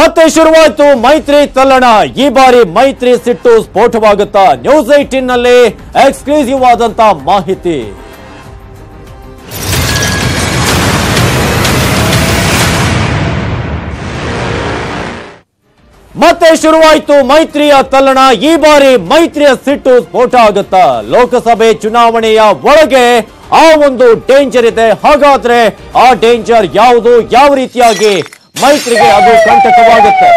ಮತ್ತೆ ಶುರುವಾಯಿತು ಮೈತ್ರಿ ತಲ್ಲಣ. ಈ ಬಾರಿ ಮೈತ್ರಿ ಸಿಟ್ಟು ಸ್ಫೋಟವಾಗುತ್ತಾ? ನ್ಯೂಸ್ 18 ನಲ್ಲಿ ಎಕ್ಸ್ಕ್ಲೂಸಿವ್ ಆದಂತ ಮಾಹಿತಿ. ಮತ್ತೆ ಶುರುವಾಯಿತು ಮೈತ್ರಿಯ ತಲ್ಲಣ. ಈ ಬಾರಿ ಮೈತ್ರಿಯ ಸಿಟ್ಟು ಸ್ಫೋಟ ಆಗುತ್ತಾ? ಲೋಕಸಭೆ ಚುನಾವಣೆಯ ಒಳಗೆ ಆ ಒಂದು ಡೇಂಜರ್ ಇದೆ. ಹಾಗಾದ್ರೆ ಆ ಡೇಂಜರ್ ಯಾವುದು, ಯಾವ ರೀತಿಯಾಗಿ ಮೈತ್ರಿಗೆ ಅದು ಕಂಟಕವಾಗುತ್ತೆ?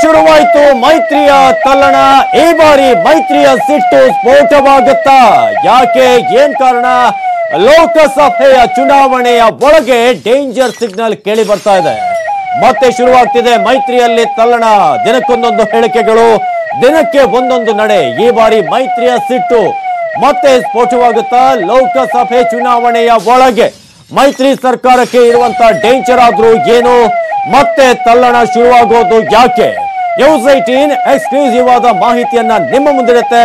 ಶುರುವಾಯಿತು ಮೈತ್ರಿಯ ತಲ್ಲಣ. ಈ ಬಾರಿ ಮೈತ್ರಿಯ ಸಿಟ್ಟು ಸ್ಫೋಟವಾಗುತ್ತಾ? ಯಾಕೆ, ಏನ್ ಕಾರಣ? ಲೋಕಸಭೆಯ ಚುನಾವಣೆಯ ಒಳಗೆ ಡೇಂಜರ್ ಸಿಗ್ನಲ್ ಕೇಳಿ ಬರ್ತಾ ಇದೆ. ಮತ್ತೆ ಶುರುವಾಗ್ತಿದೆ ಮೈತ್ರಿಯಲ್ಲಿ ತಲ್ಲಣ. ದಿನಕ್ಕೊಂದೊಂದು ಹೇಳಿಕೆಗಳು, ದಿನಕ್ಕೆ ಒಂದೊಂದು ನಡೆ. ಈ ಬಾರಿ ಮೈತ್ರಿಯ ಸಿಟ್ಟು ಮತ್ತೆ ಸ್ಫೋಟವಾಗುತ್ತಾ? ಲೋಕಸಭೆ ಚುನಾವಣೆಯ ಒಳಗೆ ಮೈತ್ರಿ ಸರ್ಕಾರಕ್ಕೆ ಇರುವಂತಹ ಡೇಂಜರ್ ಆದ್ರೂ ಏನು, ಮತ್ತೆ ತಲ್ಲಣ ಶುರುವಾಗೋದು ಯಾಕೆ? ನ್ಯೂಸ್ 18 ಎಕ್ಸ್ಕ್ಲೂಸಿವ್ ಆದ ಮಾಹಿತಿಯನ್ನ ನಿಮ್ಮ ಮುಂದಿರುತ್ತೆ.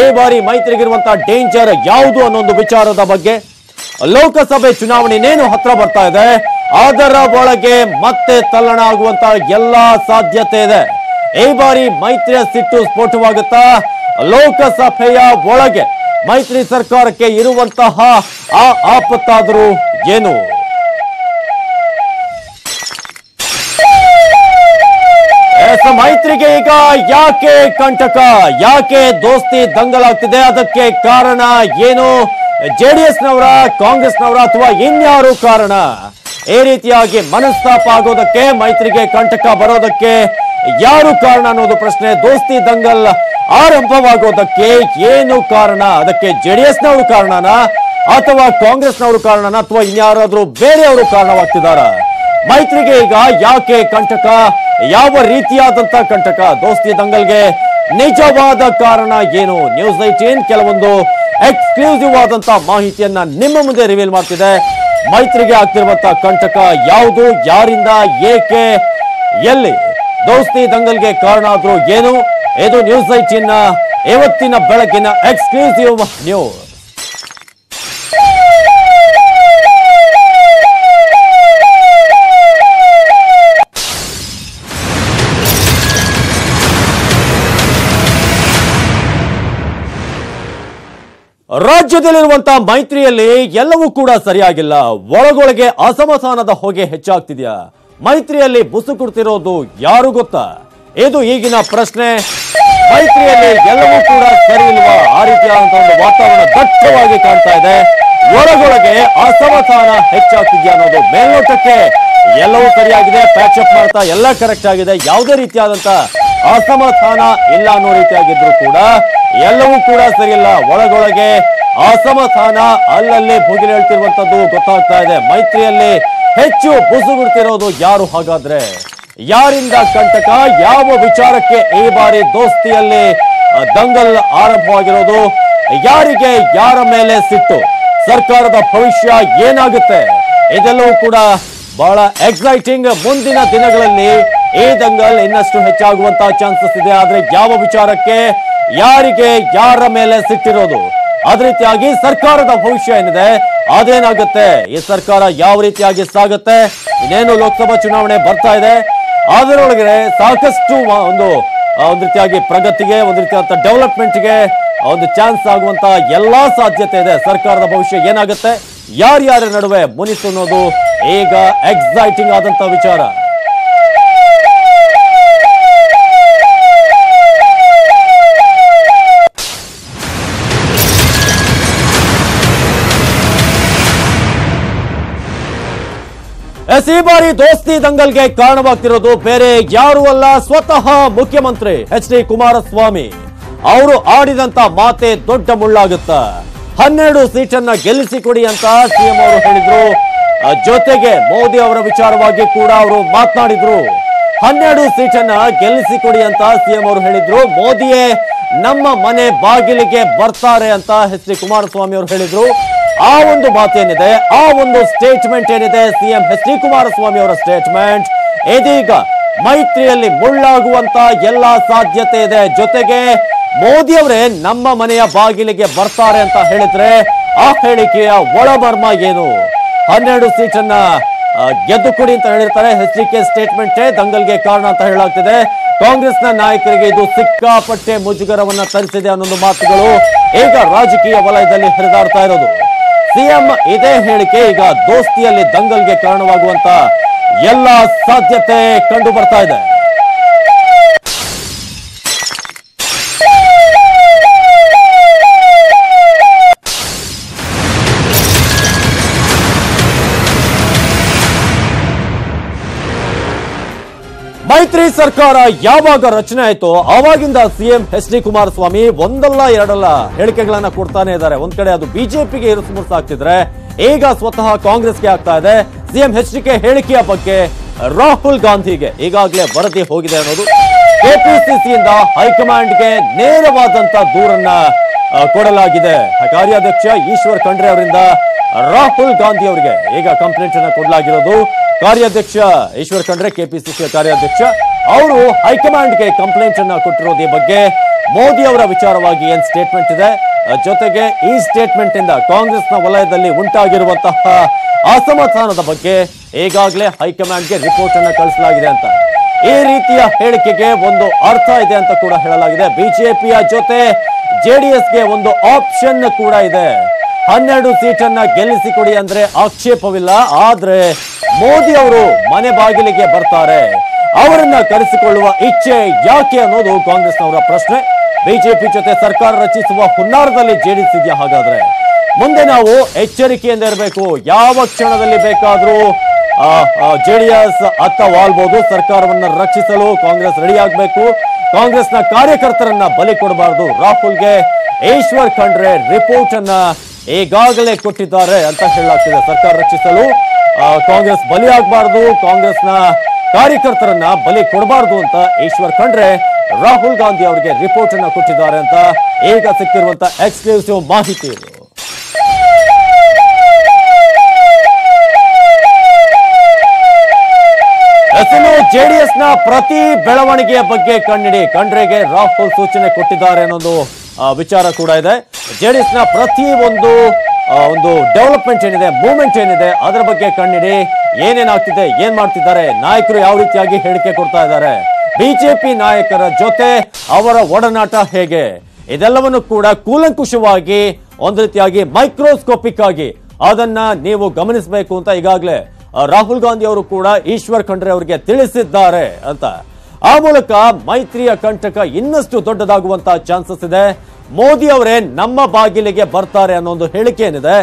ಈ ಬಾರಿ ಮೈತ್ರಿಗಿರುವಂತಹ ಡೇಂಜರ್ ಯಾವುದು ಅನ್ನೋದು ವಿಚಾರದ ಬಗ್ಗೆ. ಲೋಕಸಭೆ ಚುನಾವಣೆನೇನು ಹತ್ರ ಬರ್ತಾ ಇದೆ, ಅದರ ಒಳಗೆ ಮತ್ತೆ ತಲ್ಲಣ ಆಗುವಂತಹ ಎಲ್ಲಾ ಸಾಧ್ಯತೆ ಇದೆ. ಈ ಬಾರಿ ಮೈತ್ರಿಯ ಸಿಟ್ಟು ಸ್ಫೋಟವಾಗುತ್ತಾ? ಲೋಕಸಭೆಯ ಒಳಗೆ ಮೈತ್ರಿ ಸರ್ಕಾರಕ್ಕೆ ಇರುವಂತಹ ಆ ಆಪತ್ತಾದರೂ ಏನು? ಮೈತ್ರಿಗೆ ಈಗ ಯಾಕೆ ಕಂಟಕ, ಯಾಕೆ ದೋಸ್ತಿ ದಂಗಲಾಗ್ತಿದೆ, ಅದಕ್ಕೆ ಕಾರಣ ಏನು? ಜೆಡಿಎಸ್ನವರ, ಕಾಂಗ್ರೆಸ್ನವರ ಅಥವಾ ಇನ್ಯಾರು ಕಾರಣ? ಈ ರೀತಿಯಾಗಿ ಮನಸ್ತಾಪ ಆಗೋದಕ್ಕೆ, ಮೈತ್ರಿಗೆ ಕಂಟಕ ಬರೋದಕ್ಕೆ ಯಾರು ಕಾರಣ ಅನ್ನೋದು ಪ್ರಶ್ನೆ. ದೋಸ್ತಿ ದಂಗಲ್ ಆರಂಭವಾಗೋದಕ್ಕೆ ಏನು ಕಾರಣ? ಅದಕ್ಕೆ ಜೆಡಿಎಸ್ನವರು ಕಾರಣನಾ, ಅಥವಾ ಕಾಂಗ್ರೆಸ್ನವರು ಕಾರಣನಾ, ಅಥವಾ ಇನ್ಯಾರಾದ್ರೂ ಬೇರೆಯವರು ಕಾರಣವಾಗ್ತಿದಾರಾ? ಮೈತ್ರಿಗೆ ಈಗ ಯಾಕೆ ಕಂಟಕ, ಯಾವ ರೀತಿಯಾದಂತ ಕಂಟಕ? ದೋಸ್ತಿ ದಂಗಲ್ಗೆ ನಿಜವಾದ ಕಾರಣ ಏನು? ನ್ಯೂಸ್ 18 ಕೆಲವೊಂದು ಎಕ್ಸ್ಕ್ಲೂಸಿವ್ ಆದಂತಹ ಮಾಹಿತಿಯನ್ನ ನಿಮ್ಮ ಮುಂದೆ ರಿವೀಲ್ ಮಾಡ್ತಿದೆ. ಮೈತ್ರಿಗೆ ಆಗ್ತಿರುವಂತಹ ಕಂಟಕ ಯಾವುದು, ಯಾರಿಂದ, ಏಕೆ, ಎಲ್ಲಿ ದೋಸ್ತಿ ದಂಗಲ್ಗೆ ಕಾರಣ ಆದ್ರೂ ಏನು? ಇದು ನ್ಯೂಸ್ 18 ನ ಇವತ್ತಿನ ಬೆಳಗಿನ ಎಕ್ಸ್ಕ್ಲೂಸಿವ್ ನ್ಯೂಸ್. ರಾಜ್ಯದಲ್ಲಿರುವಂತಹ ಮೈತ್ರಿಯಲ್ಲಿ ಎಲ್ಲವೂ ಕೂಡ ಸರಿಯಾಗಿಲ್ಲ. ಒಳಗೊಳಗೆ ಅಸಮಾಧಾನದ ಹೊಗೆ ಹೆಚ್ಚಾಗ್ತಿದೆಯಾ? ಮೈತ್ರಿಯಲ್ಲಿ ಬುಸುಕುಡ್ತಿರೋದು ಯಾರು ಗೊತ್ತಾ? ಇದು ಈಗಿನ ಪ್ರಶ್ನೆ. ಮೈತ್ರಿಯಲ್ಲಿ ಎಲ್ಲವೂ ಕೂಡ ಸರಿ ಇಲ್ವಾ? ಆ ರೀತಿಯಾದಂತಹ ಒಂದು ವಾತಾವರಣ ದಟ್ಟವಾಗಿ ಕಾಣ್ತಾ ಇದೆ. ಒಳಗೊಳಗೆ ಅಸಮಾಧಾನ ಹೆಚ್ಚಾಗ್ತಿದೆಯಾ ಅನ್ನೋದು ಮೇಲ್ನೋಟಕ್ಕೆ ಎಲ್ಲವೂ ಸರಿಯಾಗಿದೆ, ಪ್ಯಾಚ್ ಅಪ್ ಮಾಡ್ತಾ ಎಲ್ಲ ಕರೆಕ್ಟ್ ಆಗಿದೆ, ಯಾವುದೇ ರೀತಿಯಾದಂತಹ ಅಸಮಾಧಾನ ಇಲ್ಲ ಅನ್ನೋ ರೀತಿಯಾಗಿದ್ರು ಕೂಡ ಎಲ್ಲವೂ ಕೂಡ ಸರಿಯಿಲ್ಲ. ಒಳಗೊಳಗೆ ಅಸಮಾಧಾನ ಅಲ್ಲಲ್ಲಿ ಭುಗಿಲೇಳ್ತಿರುವಂತದ್ದು ಗೊತ್ತಾಗ್ತಾ ಇದೆ. ಮೈತ್ರಿಯಲ್ಲಿ ಹೆಚ್ಚು ಬುಸುಗುಡ್ತಿರೋದು ಯಾರು? ಹಾಗಾದ್ರೆ ಯಾರಿಂದ ಕಂಟಕ, ಯಾವ ವಿಚಾರಕ್ಕೆ ಈ ಬಾರಿ ದೋಸ್ತಿಯಲ್ಲಿ ದಂಗಲ್ ಆರಂಭವಾಗಿರೋದು? ಯಾರಿಗೆ ಯಾರ ಮೇಲೆ ಸಿಟ್ಟು? ಸರ್ಕಾರದ ಭವಿಷ್ಯ ಏನಾಗುತ್ತೆ? ಇದೆಲ್ಲವೂ ಕೂಡ ಬಹಳ ಎಕ್ಸೈಟಿಂಗ್. ಮುಂದಿನ ದಿನಗಳಲ್ಲಿ ಈ ದಂಗಲ್ ಇನ್ನಷ್ಟು ಹೆಚ್ಚಾಗುವಂತಹ ಚಾನ್ಸಸ್ ಇದೆ. ಆದ್ರೆ ಯಾವ ವಿಚಾರಕ್ಕೆ, ಯಾರಿಗೆ, ಯಾರ ಮೇಲೆ ಸಿಟ್ಟಿರೋದು, ಅದೇ ರೀತಿಯಾಗಿ ಸರ್ಕಾರದ ಭವಿಷ್ಯ ಏನಿದೆ, ಅದೇನಾಗುತ್ತೆ, ಈ ಸರ್ಕಾರ ಯಾವ ರೀತಿಯಾಗಿ ಸಾಗುತ್ತೆ? ಇನ್ನೇನು ಲೋಕಸಭಾ ಚುನಾವಣೆ ಬರ್ತಾ ಇದೆ, ಅದರೊಳಗಡೆ ಸಾಕಷ್ಟು ಒಂದು ರೀತಿಯಾಗಿ ಪ್ರಗತಿಗೆ, ಒಂದು ರೀತಿಯಾದ ಡೆವಲಪ್ಮೆಂಟ್ಗೆ ಒಂದು ಚಾನ್ಸ್ ಆಗುವಂತಹ ಎಲ್ಲಾ ಸಾಧ್ಯತೆ ಇದೆ. ಸರ್ಕಾರದ ಭವಿಷ್ಯ ಏನಾಗುತ್ತೆ, ಯಾರ್ಯಾರ ನಡುವೆ ಮುನಿಸು ಅನ್ನೋದು ಈಗ ಎಕ್ಸೈಟಿಂಗ್ ಆದಂತಹ ವಿಚಾರ. ಈ ಬಾರಿ ದೋಸ್ತಿ ದಂಗಲ್ಗೆ ಕಾರಣವಾಗ್ತಿರೋದು ಬೇರೆ ಯಾರು ಅಲ್ಲ, ಸ್ವತಃ ಮುಖ್ಯಮಂತ್ರಿ ಎಚ್.ಡಿ. ಕುಮಾರಸ್ವಾಮಿ ಅವರು ಆಡಿದಂತ ಮಾತೆ ದೊಡ್ಡ ಮುಳ್ಳಾಗುತ್ತ. 12 ಸೀಟನ್ನ ಗೆಲ್ಲಿಸಿಕೊಡಿ ಅಂತ ಸಿಎಂ ಅವರು ಹೇಳಿದ್ರು. ಜೊತೆಗೆ ಮೋದಿ ಅವರ ವಿಚಾರವಾಗಿ ಕೂಡ ಅವರು ಮಾತನಾಡಿದ್ರು. 12 ಸೀಟನ್ನ ಗೆಲ್ಲಿಸಿಕೊಡಿ ಅಂತ ಸಿಎಂ ಅವರು ಹೇಳಿದ್ರು. ಮೋದಿಯೇ ನಮ್ಮ ಮನೆ ಬಾಗಿಲಿಗೆ ಬರ್ತಾರೆ ಅಂತ ಎಚ್ ಡಿ ಕುಮಾರಸ್ವಾಮಿ ಅವರು ಹೇಳಿದ್ರು. ಆ ಒಂದು ಮಾತೇನಿದೆ, ಆ ಒಂದು ಸ್ಟೇಟ್ಮೆಂಟ್ ಏನಿದೆ ಸಿಎಂ ಎಚ್ ಡಿ ಕುಮಾರಸ್ವಾಮಿ ಅವರ ಸ್ಟೇಟ್ಮೆಂಟ್, ಇದೀಗ ಮೈತ್ರಿಯಲ್ಲಿ ಮುಳ್ಳಾಗುವಂತ ಎಲ್ಲ ಸಾಧ್ಯತೆ ಇದೆ. ಜೊತೆಗೆ ಮೋದಿ ಅವರೇ ನಮ್ಮ ಮನೆಯ ಬಾಗಿಲಿಗೆ ಬರ್ತಾರೆ ಅಂತ ಹೇಳಿದ್ರೆ ಆ ಹೇಳಿಕೆಯ ಒಳಮರ್ಮ ಏನು? 12 ಸೀಟನ್ನ ಗೆದ್ದು ಕೊಡಿ ಅಂತ ಹೇಳಿರ್ತಾರೆ. ಎಚ್ ಡಿ ಕೆ ಸ್ಟೇಟ್ಮೆಂಟ್ ದಂಗಲ್ಗೆ ಕಾರಣ ಅಂತ ಹೇಳಲಾಗ್ತಿದೆ. ಕಾಂಗ್ರೆಸ್ನ ನಾಯಕರಿಗೆ ಇದು ಸಿಕ್ಕಾಪಟ್ಟೆ ಮುಜುಗರವನ್ನ ತರಿಸಿದೆ ಅನ್ನೊಂದು ಮಾತುಗಳು ಈಗ ರಾಜಕೀಯ ವಲಯದಲ್ಲಿ ಹರಿದಾಡ್ತಾ ಇರೋದು. ಸಿಎಂ ಇದೇ ಹೇಳಿಕೆ ಈಗ ದೋಸ್ತಿಯಲ್ಲಿ ದಂಗಲ್ಗೆ ಕಾರಣವಾಗುವಂತ ಎಲ್ಲ ಸಾಧ್ಯತೆ ಕಂಡು ಬರ್ತಾ ಇದೆ. ಮೈತ್ರಿ ಸರ್ಕಾರ ಯಾವಾಗ ರಚನೆ ಆಯ್ತೋ ಆವಾಗಿಂದ ಸಿಎಂ ಎಚ್ ಡಿ ಕುಮಾರಸ್ವಾಮಿ ಒಂದಲ್ಲ ಎರಡಲ್ಲ ಹೇಳಿಕೆಗಳನ್ನ ಕೊಡ್ತಾನೆ ಇದ್ದಾರೆ. ಒಂದ್ ಕಡೆ ಅದು ಬಿಜೆಪಿಗೆ ಇರಿಸು ಮುರುಸಾಗ್ತಿದ್ರೆ ಈಗ ಸ್ವತಃ ಕಾಂಗ್ರೆಸ್ಗೆ ಆಗ್ತಾ ಇದೆ. ಸಿಎಂ ಎಚ್ ಡಿ ಕೆ ಹೇಳಿಕೆಯ ಬಗ್ಗೆ ರಾಹುಲ್ ಗಾಂಧಿಗೆ ಈಗಾಗಲೇ ವರದಿ ಹೋಗಿದೆ ಅನ್ನೋದು, ಕೆಪಿಸಿಸಿಯಿಂದ ಹೈಕಮಾಂಡ್ಗೆ ನೇರವಾದಂತ ದೂರನ್ನ ಕೊಡಲಾಗಿದೆ. ಕಾರ್ಯಾಧ್ಯಕ್ಷ ಈಶ್ವರ್ ಖಂಡ್ರೆ ಅವರಿಂದ ರಾಹುಲ್ ಗಾಂಧಿ ಅವರಿಗೆ ಈಗ ಕಂಪ್ಲೇಂಟ್ ಅನ್ನ ಕೊಡಲಾಗಿರೋದು. ಕಾರ್ಯಾಧ್ಯಕ್ಷ ಈಶ್ವರ್ ಖಂಡ್ರೆ, ಕೆಪಿಸಿಸಿ ಕಾರ್ಯಾಧ್ಯಕ್ಷ ಅವರು ಹೈಕಮಾಂಡ್ಗೆ ಕಂಪ್ಲೇಂಟ್ ಅನ್ನ ಕೊಟ್ಟಿರೋದು ಈ ಬಗ್ಗೆ. ಮೋದಿ ಅವರ ವಿಚಾರವಾಗಿ ಏನ್ ಸ್ಟೇಟ್ಮೆಂಟ್ ಇದೆ, ಜೊತೆಗೆ ಈ ಸ್ಟೇಟ್ಮೆಂಟ್ ಇಂದ ಕಾಂಗ್ರೆಸ್ನ ವಲಯದಲ್ಲಿ ಉಂಟಾಗಿರುವಂತಹ ಅಸಮಾಧಾನದ ಬಗ್ಗೆ ಈಗಾಗಲೇ ಹೈಕಮಾಂಡ್ಗೆ ರಿಪೋರ್ಟ್ ಅನ್ನ ಕಳಿಸಲಾಗಿದೆ ಅಂತ. ಈ ರೀತಿಯ ಹೇಳಿಕೆಗೆ ಒಂದು ಅರ್ಥ ಇದೆ ಅಂತ ಕೂಡ ಹೇಳಲಾಗಿದೆ. ಬಿಜೆಪಿಯ ಜೊತೆ ಜೆಡಿಎಸ್ಗೆ ಒಂದು ಆಪ್ಷನ್ ಕೂಡ ಇದೆ. 12 ಸೀಟನ್ನ ಗೆಲ್ಲಿಸಿಕೊಡಿ ಅಂದ್ರೆ ಆಕ್ಷೇಪವಿಲ್ಲ, ಆದ್ರೆ ಮೋದಿ ಅವರು ಮನೆ ಬಾಗಿಲಿಗೆ ಬರ್ತಾರೆ, ಅವರನ್ನ ಕರೆಸಿಕೊಳ್ಳುವ ಇಚ್ಛೆ ಯಾಕೆ ಅನ್ನೋದು ಕಾಂಗ್ರೆಸ್ನವರ ಪ್ರಶ್ನೆ. ಬಿಜೆಪಿ ಜೊತೆ ಸರ್ಕಾರ ರಚಿಸುವ ಹುನ್ನಾರದಲ್ಲಿ ಜೆಡಿಎಸ್ ಇದೆಯಾ? ಹಾಗಾದ್ರೆ ಮುಂದೆ ನಾವು ಎಚ್ಚರಿಕೆಯಿಂದ ಇರಬೇಕು. ಯಾವ ಕ್ಷಣದಲ್ಲಿ ಬೇಕಾದ್ರೂ ಜೆಡಿಎಸ್ ಅತ್ತ ವಾಲ್ಬಹುದು. ಸರ್ಕಾರವನ್ನ ರಕ್ಷಿಸಲು ಕಾಂಗ್ರೆಸ್ ರೆಡಿ ಆಗ್ಬೇಕು. ಕಾಂಗ್ರೆಸ್ನ ಕಾರ್ಯಕರ್ತರನ್ನ ಬಲಿ ಕೊಡಬಾರದು. ರಾಹುಲ್ಗೆ ಈಶ್ವರ್ ಖಂಡ್ರೆ ರಿಪೋರ್ಟ್ ಅನ್ನ ಈಗಾಗಲೇ ಕೊಟ್ಟಿದ್ದಾರೆ ಅಂತ ಹೇಳಲಾಗ್ತಿದೆ. ಸರ್ಕಾರ ರಕ್ಷಿಸಲು ಕಾಂಗ್ರೆಸ್ ಬಲಿ ಆಗ್ಬಾರ್ದು, ಕಾಂಗ್ರೆಸ್ನ ಕಾರ್ಯಕರ್ತರನ್ನ ಬಲಿ ಕೊಡಬಾರ್ದು ಅಂತ ಈಶ್ವರ್ ಖಂಡ್ರೆ ರಾಹುಲ್ ಗಾಂಧಿ ಅವರಿಗೆ ರಿಪೋರ್ಟ್ ಅನ್ನ ಕೊಟ್ಟಿದ್ದಾರೆ ಅಂತ ಈಗ ಸಿಕ್ಕಿರುವಂತ ಎಕ್ಸ್ಕ್ಲೂಸಿವ್ ಮಾಹಿತಿ ಇದು. ಜೆಡಿಎಸ್ನ ಪ್ರತಿ ಬೆಳವಣಿಗೆಯ ಬಗ್ಗೆ ಕಣ್ಣಿಡಿ, ಖಂಡ್ರೆಗೆ ರಾಹುಲ್ ಸೂಚನೆ ಕೊಟ್ಟಿದ್ದಾರೆ ಅನ್ನೋದು ವಿಚಾರ ಕೂಡ ಇದೆ. ಜೆಡಿಎಸ್ನ ಪ್ರತಿ ಒಂದು ಡೆವಲಪ್ಮೆಂಟ್ ಏನಿದೆ, ಮೂವ್ಮೆಂಟ್ ಏನಿದೆ, ಅದರ ಬಗ್ಗೆ ಕಣ್ಣಿಡಿ. ಏನೇನಾಗ್ತಿದೆ, ಏನ್ ಮಾಡ್ತಿದ್ದಾರೆ, ನಾಯಕರು ಯಾವ ರೀತಿಯಾಗಿ ಹೇಳಿಕೆ ಕೊಡ್ತಾ ಇದ್ದಾರೆ, ಬಿಜೆಪಿ ನಾಯಕರ ಜೊತೆ ಅವರ ಒಡನಾಟ ಹೇಗೆ, ಇದೆಲ್ಲವನ್ನು ಕೂಡ ಕೂಲಂಕುಷವಾಗಿ ಒಂದು ರೀತಿಯಾಗಿ ಮೈಕ್ರೋಸ್ಕೋಪಿಕ್ ಆಗಿ ಅದನ್ನ ನೀವು ಗಮನಿಸಬೇಕು ಅಂತ ಈಗಾಗಲೇ ರಾಹುಲ್ ಗಾಂಧಿ ಅವರು ಕೂಡ ಈಶ್ವರ್ ಖಂಡ್ರೆ ಅವರಿಗೆ ತಿಳಿಸಿದ್ದಾರೆ ಅಂತ. ಆ ಮೂಲಕ ಮೈತ್ರಿಯ ಕಂಟಕ ಇನ್ನಷ್ಟು ದೊಡ್ಡದಾಗುವಂತಹ ಚಾನ್ಸಸ್ ಇದೆ. ಮೋದಿ ಅವರೇ ನಮ್ಮ ಬಾಗಿಲಿಗೆ ಬರ್ತಾರೆ ಅನ್ನೋ ಒಂದು ಹೇಳಿಕೆ ಏನಿದೆ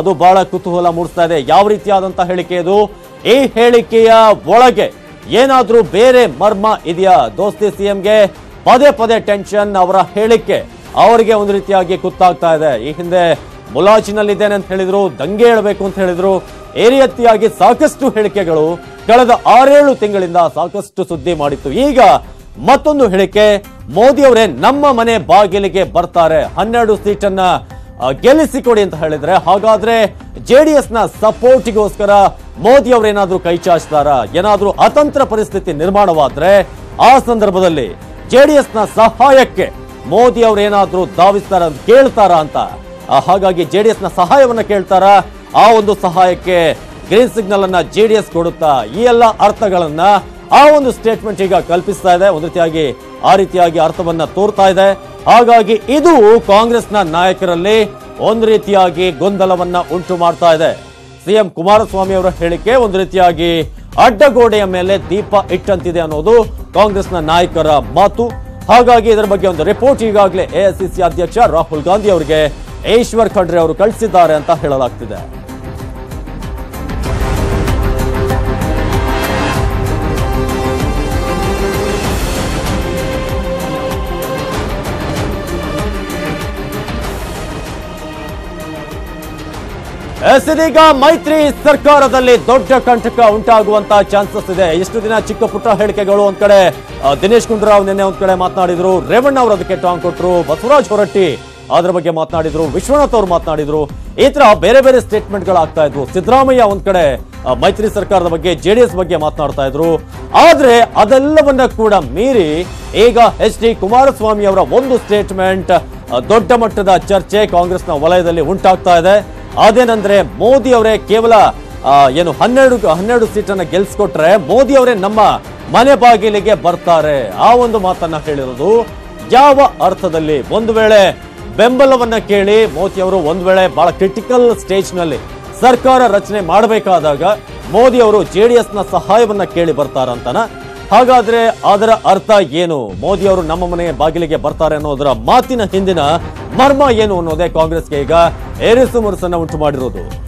ಅದು ಬಹಳ ಕುತೂಹಲ ಮೂಡಿಸ್ತಾ ಇದೆ. ಯಾವ ರೀತಿಯಾದಂತಹ ಹೇಳಿಕೆ ಇದು? ಈ ಹೇಳಿಕೆಯ ಒಳಗೆ ಏನಾದ್ರೂ ಬೇರೆ ಮರ್ಮ ಇದೆಯಾ? ದೋಸ್ತಿ ಸಿಎಂಗೆ ಪದೇ ಪದೇ ಟೆನ್ಷನ್, ಅವರ ಹೇಳಿಕೆ ಅವರಿಗೆ ಒಂದು ರೀತಿಯಾಗಿ ಗೊತ್ತಾಗ್ತಾ ಇದೆ. ಈ ಹಿಂದೆ ಮುಲಾಜಿನಲ್ಲಿದ್ದೇನೆ ಅಂತ ಹೇಳಿದ್ರು, ದಂಗೆ ಹೇಳಬೇಕು ಅಂತ ಹೇಳಿದ್ರು. ಈ ರೀತಿಯಾಗಿ ಸಾಕಷ್ಟು ಹೇಳಿಕೆಗಳು ಕಳೆದ 6-7 ತಿಂಗಳಿಂದ ಸಾಕಷ್ಟು ಸುದ್ದಿ ಮಾಡಿತ್ತು. ಈಗ ಮತ್ತೊಂದು ಹೇಳಿಕೆ, ಮೋದಿ ಅವರೇ ನಮ್ಮ ಮನೆ ಬಾಗಿಲಿಗೆ ಬರ್ತಾರೆ, 12 ಸೀಟನ್ನ ಗೆಲ್ಲಿಸಿಕೊಡಿ ಅಂತ ಹೇಳಿದ್ರೆ ಹಾಗಾದ್ರೆ ಜೆಡಿಎಸ್ನ ಸಪೋರ್ಟಿಗೋಸ್ಕರ ಮೋದಿ ಅವರೇನಾದ್ರೂ ಕೈ ಚಾಚ್ತಾರ? ಏನಾದ್ರೂ ಅತಂತ್ರ ಪರಿಸ್ಥಿತಿ ನಿರ್ಮಾಣವಾದ್ರೆ ಆ ಸಂದರ್ಭದಲ್ಲಿ ಜೆಡಿಎಸ್ನ ಸಹಾಯಕ್ಕೆ ಮೋದಿ ಅವರೇನಾದ್ರೂ ಧಾವಿಸ್ತಾರ, ಕೇಳ್ತಾರ ಅಂತ, ಹಾಗಾಗಿ ಜೆಡಿಎಸ್ನ ಸಹಾಯವನ್ನ ಕೇಳ್ತಾರ? ಆ ಒಂದು ಸಹಾಯಕ್ಕೆ ಗ್ರೀನ್ ಸಿಗ್ನಲ್ ಅನ್ನ ಜೆಡಿಎಸ್ ಕೊಡುತ್ತಾ? ಈ ಎಲ್ಲ ಅರ್ಥಗಳನ್ನ ಆ ಒಂದು ಸ್ಟೇಟ್ಮೆಂಟ್ ಈಗ ಕಲ್ಪಿಸ್ತಾ ಇದೆ. ಒಂದು ರೀತಿಯಾಗಿ ಆ ರೀತಿಯಾಗಿ ಅರ್ಥವನ್ನ ತೋರ್ತಾ ಇದೆ. ಹಾಗಾಗಿ ಇದು ಕಾಂಗ್ರೆಸ್ನ ನಾಯಕರಲ್ಲಿ ಒಂದು ರೀತಿಯಾಗಿ ಗೊಂದಲವನ್ನ ಉಂಟು ಮಾಡ್ತಾ ಇದೆ. ಸಿಎಂ ಕುಮಾರಸ್ವಾಮಿ ಅವರ ಹೇಳಿಕೆ ಒಂದು ರೀತಿಯಾಗಿ ಅಡ್ಡಗೋಡೆಯ ಮೇಲೆ ದೀಪ ಇಟ್ಟಂತಿದೆ ಅನ್ನೋದು ಕಾಂಗ್ರೆಸ್ನ ನಾಯಕರ ಮಾತು. ಹಾಗಾಗಿ ಇದರ ಬಗ್ಗೆ ಒಂದು ರಿಪೋರ್ಟ್ ಈಗಾಗಲೇ ಎಐಸಿಸಿ ಅಧ್ಯಕ್ಷ ರಾಹುಲ್ ಗಾಂಧಿ ಅವರಿಗೆ ಈಶ್ವರ್ ಖಂಡ್ರೆ ಅವರು ಕಳಿಸಿದ್ದಾರೆ ಅಂತ ಹೇಳಲಾಗ್ತಿದೆ. ಇದೀಗ ಮೈತ್ರಿ ಸರ್ಕಾರದಲ್ಲಿ ದೊಡ್ಡ ಕಂಟಕ ಉಂಟಾಗುವಂತ ಚಾನ್ಸಸ್ ಇದೆ. ಎಷ್ಟು ದಿನ ಚಿಕ್ಕ ಪುಟ್ಟ ಹೇಳಿಕೆಗಳು, ಒಂದ್ ಕಡೆ ದಿನೇಶ್ ಗುಂಡೂರಾವ್ ನಿನ್ನೆ ಒಂದ್ ಕಡೆ ಮಾತನಾಡಿದ್ರು, ರೇವಣ್ಣ ಅವರು ಅದಕ್ಕೆ ಟಾಂಗ್ ಕೊಟ್ಟರು, ಬಸವರಾಜ್ ಹೊರಟ್ಟಿ ಅದರ ಬಗ್ಗೆ ಮಾತನಾಡಿದ್ರು, ವಿಶ್ವನಾಥ್ ಅವರು ಮಾತನಾಡಿದ್ರು. ಈ ತರ ಬೇರೆ ಬೇರೆ ಸ್ಟೇಟ್ಮೆಂಟ್ ಗಳಾಗ್ತಾ ಇದ್ರು. ಸಿದ್ದರಾಮಯ್ಯ ಒಂದ್ ಕಡೆ ಮೈತ್ರಿ ಸರ್ಕಾರದ ಬಗ್ಗೆ, ಜೆಡಿಎಸ್ ಬಗ್ಗೆ ಮಾತನಾಡ್ತಾ ಇದ್ರು. ಆದ್ರೆ ಅದೆಲ್ಲವನ್ನ ಕೂಡ ಮೀರಿ ಈಗ HD ಕುಮಾರಸ್ವಾಮಿ ಅವರ ಒಂದು ಸ್ಟೇಟ್ಮೆಂಟ್ ದೊಡ್ಡ ಮಟ್ಟದ ಚರ್ಚೆ ಕಾಂಗ್ರೆಸ್ನ ವಲಯದಲ್ಲಿ ಉಂಟಾಗ್ತಾ ಇದೆ. ಅದೇನಂದ್ರೆ, ಮೋದಿ ಅವರೇ ಕೇವಲ ಏನು 12 ಸೀಟನ್ನ ಗೆಲ್ಸ್ಕೊಟ್ರೆ ಮೋದಿ ಅವರೇ ನಮ್ಮ ಮನೆ ಬಾಗಿಲಿಗೆ ಬರ್ತಾರೆ, ಆ ಒಂದು ಮಾತನ್ನ ಹೇಳಿರೋದು. ಯಾವ ಅರ್ಥದಲ್ಲಿ? ಒಂದು ವೇಳೆ ಬೆಂಬಲವನ್ನ ಕೇಳಿ ಮೋದಿ ಅವರು ಒಂದು ವೇಳೆ ಬಹಳ ಕ್ರಿಟಿಕಲ್ ಸ್ಟೇಜ್ ನಲ್ಲಿ ಸರ್ಕಾರ ರಚನೆ ಮಾಡಬೇಕಾದಾಗ ಮೋದಿ ಅವರು JDS ನ ಸಹಾಯವನ್ನ ಕೇಳಿ ಬರ್ತಾರಂತನ? ಹಾಗಾದ್ರೆ ಅದರ ಅರ್ಥ ಏನು? ಮೋದಿ ಅವರು ನಮ್ಮ ಮನೆಯ ಬಾಗಿಲಿಗೆ ಬರ್ತಾರೆ ಅನ್ನೋದರ ಮಾತಿನ ಹಿಂದಿನ ಮರ್ಮ ಏನು ಅನ್ನೋದೇ ಕಾಂಗ್ರೆಸ್ಗೆ ಈಗ ಏರಿಸು ಮುರುಸನ್ನ ಉಂಟು ಮಾಡಿರೋದು.